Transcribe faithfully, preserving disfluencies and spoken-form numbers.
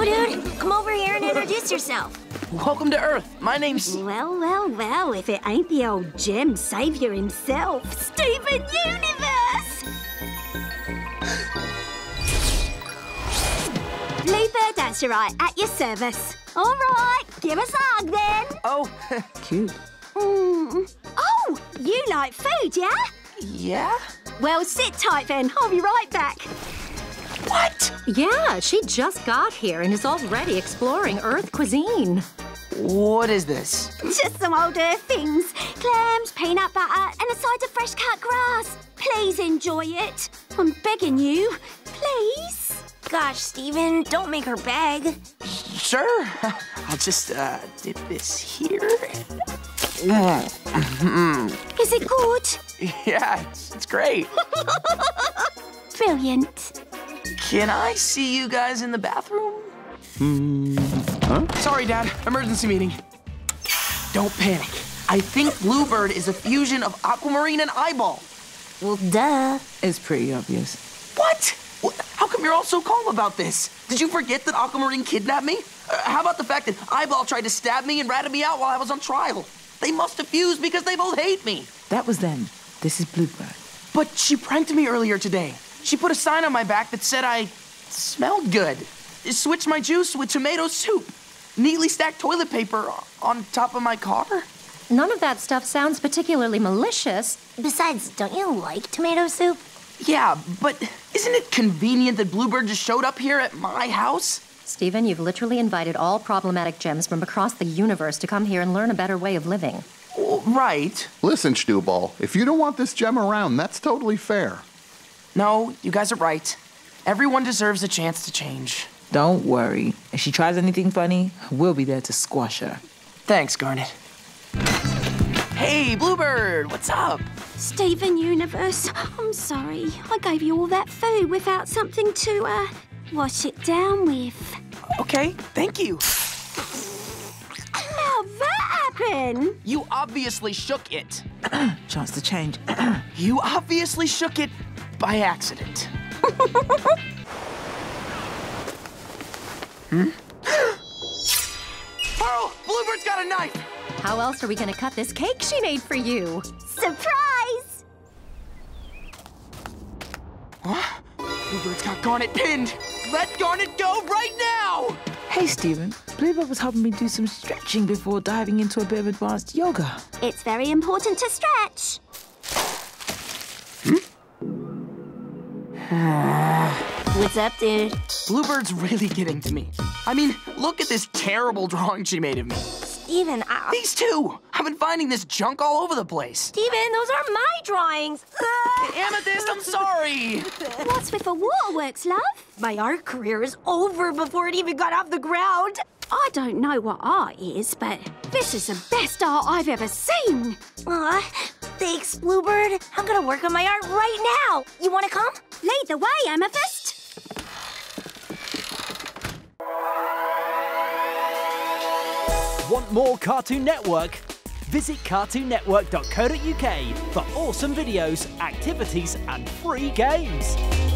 Hello, dude. Come over here and introduce yourself. Welcome to Earth. My name's... Well, well, well, if it ain't the old gem savior himself, Steven Universe! Bluebird, that's right, at your service. All right, give us a hug then. Oh, cute. Mm. Oh, you like food, yeah? Yeah? Well, sit tight then. I'll be right back. What? Yeah, she just got here and is already exploring Earth cuisine. What is this? Just some old Earth things. Clams, peanut butter, and a side of fresh cut grass. Please enjoy it. I'm begging you. Please? Gosh, Steven, don't make her beg. Sure. I'll just uh, dip this here. Is it good? Yeah, it's, it's great. Brilliant. Can I see you guys in the bathroom? Hmm. Huh? Sorry, Dad. Emergency meeting. Don't panic. I think Bluebird is a fusion of Aquamarine and Eyeball. Well, duh. It's pretty obvious. What? How come you're all so calm about this? Did you forget that Aquamarine kidnapped me? Uh, how about the fact that Eyeball tried to stab me and ratted me out while I was on trial? They must have fused because they both hate me. That was then. This is Bluebird. But she pranked me earlier today. She put a sign on my back that said I smelled good. Switched my juice with tomato soup. Neatly stacked toilet paper on top of my car. None of that stuff sounds particularly malicious. Besides, don't you like tomato soup? Yeah, but isn't it convenient that Bluebird just showed up here at my house? Steven, you've literally invited all problematic gems from across the universe to come here and learn a better way of living. Right. Listen, Schnooball, if you don't want this gem around, that's totally fair. No, you guys are right. Everyone deserves a chance to change. Don't worry. If she tries anything funny, we'll be there to squash her. Thanks, Garnet. Hey, Bluebird, what's up? Steven Universe, I'm sorry. I gave you all that food without something to, uh, wash it down with. Okay, thank you. How'd that happen? You obviously shook it. Chance to change. You obviously shook it. By accident. Hmm? Pearl, Bluebird's got a knife! How else are we gonna cut this cake she made for you? Surprise! Huh? Bluebird's got Garnet pinned! Let Garnet go right now! Hey, Steven. Bluebird was helping me do some stretching before diving into a bit of advanced yoga. It's very important to stretch. Hmm? What's up, dude? Bluebird's really getting to me. I mean, look at this terrible drawing she made of me. Steven, I... These two! I've been finding this junk all over the place. Steven, those are my drawings. Amethyst, I'm sorry. What's with the waterworks, love? My art career is over before it even got off the ground. I don't know what art is, but this is the best art I've ever seen. Aw, thanks, Bluebird. I'm gonna work on my art right now. You wanna come? Lead the way, Amethyst. Want more Cartoon Networok? Visit cartoon network dot co dot U K for awesome videos, activities, and free games.